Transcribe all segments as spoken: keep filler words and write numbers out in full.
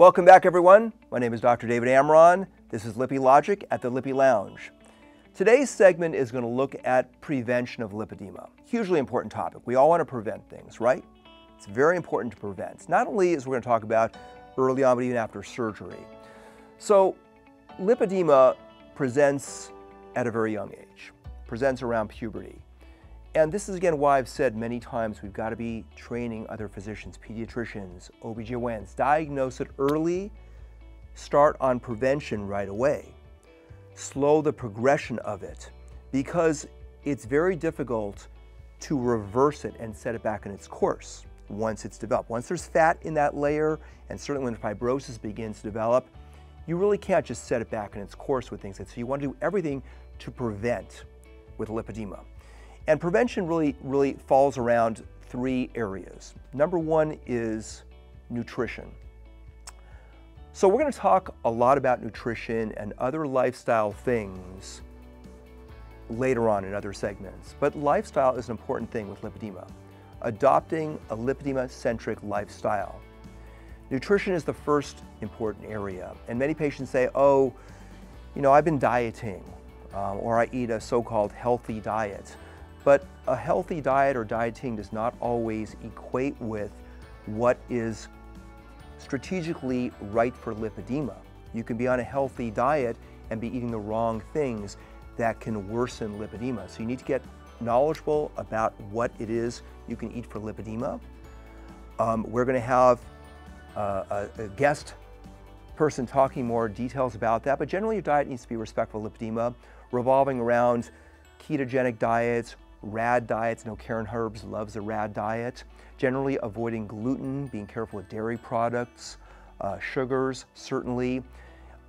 Welcome back, everyone. My name is Doctor David Amron. This is Lippy Logic at the Lippy Lounge. Today's segment is going to look at prevention of lipedema. Hugely important topic. We all want to prevent things, right? It's very important to prevent. Not only is we're going to talk about early on, but even after surgery. So lipedema presents at a very young age, presents around puberty. And this is again why I've said many times we've got to be training other physicians, pediatricians, O B G Y Ns, diagnose it early, start on prevention right away, slow the progression of it, because it's very difficult to reverse it and set it back in its course once it's developed. Once there's fat in that layer, and certainly when fibrosis begins to develop, you really can't just set it back in its course with things. So you want to do everything to prevent with lipedema. And prevention really, really falls around three areas. Number one is nutrition. So we're going to talk a lot about nutrition and other lifestyle things later on in other segments. But lifestyle is an important thing with lipedema. Adopting a lipedema-centric lifestyle. Nutrition is the first important area. And many patients say, oh, you know, I've been dieting, um, or I eat a so-called healthy diet. But a healthy diet or dieting does not always equate with what is strategically right for lipedema. You can be on a healthy diet and be eating the wrong things that can worsen lipedema. So you need to get knowledgeable about what it is you can eat for lipedema. Um, we're going to have uh, a, a guest person talking more details about that, but generally your diet needs to be respectful of lipedema, revolving around ketogenic diets, rad diets. You know, Karen Herbst loves a rad diet. Generally avoiding gluten, being careful with dairy products, uh, sugars, certainly,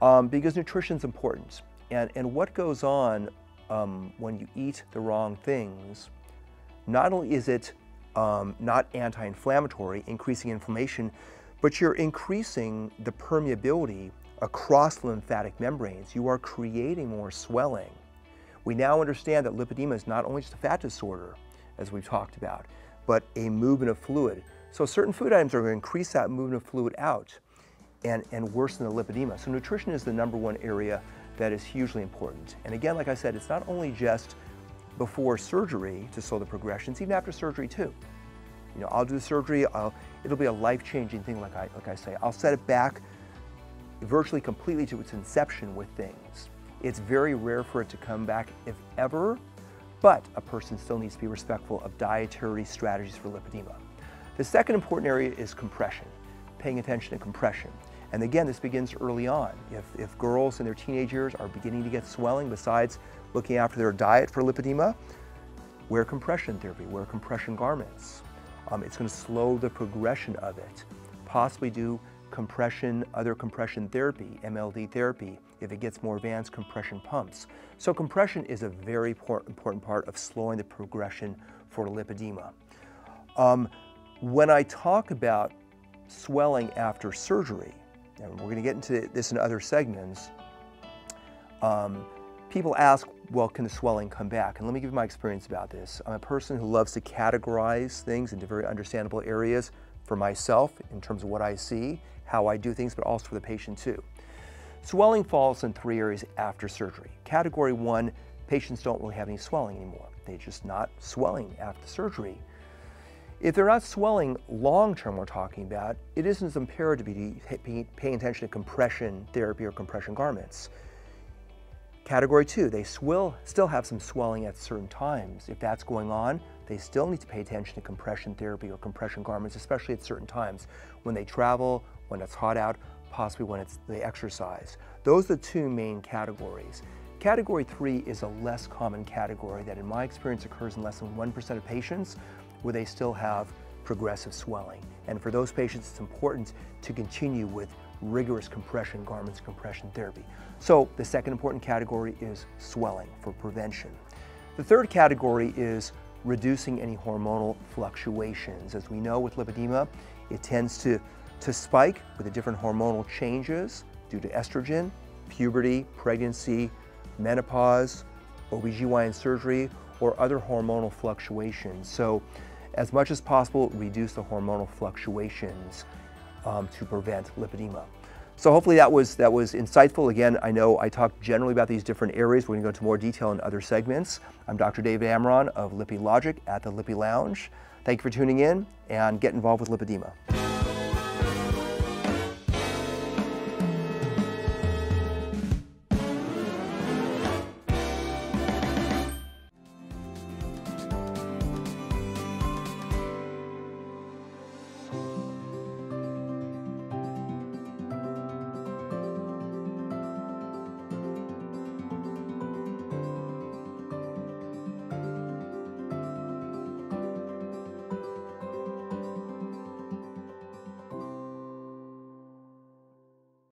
um, because nutrition's important. And, and what goes on um, when you eat the wrong things, not only is it um, not anti-inflammatory, increasing inflammation, but you're increasing the permeability across the lymphatic membranes. You are creating more swelling. We now understand that lipedema is not only just a fat disorder, as we've talked about, but a movement of fluid. So certain food items are going to increase that movement of fluid out and, and worsen the lipedema. So nutrition is the number one area that is hugely important. And again, like I said, it's not only just before surgery to slow the progression, it's even after surgery too. You know, I'll do the surgery, I'll, it'll be a life-changing thing, like I, like I say. I'll set it back virtually completely to its inception with things. It's very rare for it to come back, if ever, but a person still needs to be respectful of dietary strategies for lipedema. The second important area is compression, paying attention to compression. And again, this begins early on. If, if girls in their teenage years are beginning to get swelling, besides looking after their diet for lipedema, wear compression therapy, wear compression garments. Um, it's going to slow the progression of it. Possibly do compression, other compression therapy, M L D therapy, if it gets more advanced, compression pumps. So compression is a very important part of slowing the progression for lipedema. Um, when I talk about swelling after surgery, and we're going to get into this in other segments, um, people ask, well, can the swelling come back? And let me give you my experience about this. I'm a person who loves to categorize things into very understandable areas for myself in terms of what I see, how I do things, but also for the patient too. Swelling falls in three areas after surgery. Category one, patients don't really have any swelling anymore. They're just not swelling after surgery. If they're not swelling long-term, we're talking about, it isn't as imperative to be paying attention to compression therapy or compression garments. Category two, they will still have some swelling at certain times. If that's going on, they still need to pay attention to compression therapy or compression garments, especially at certain times, when they travel, when it's hot out, possibly when it's the exercise. Those are the two main categories. Category three is a less common category that in my experience occurs in less than one percent of patients where they still have progressive swelling. And for those patients, it's important to continue with rigorous compression garments, compression therapy. So the second important category is swelling for prevention. The third category is reducing any hormonal fluctuations. As we know with lipedema, it tends to to spike with the different hormonal changes due to estrogen, puberty, pregnancy, menopause, O B G Y N surgery, or other hormonal fluctuations. So as much as possible, reduce the hormonal fluctuations um, to prevent lipedema. So hopefully that was, that was insightful. Again, I know I talked generally about these different areas. We're gonna go into more detail in other segments. I'm Doctor David Amron of Lippy Logic at the Lippy Lounge. Thank you for tuning in, and get involved with lipedema.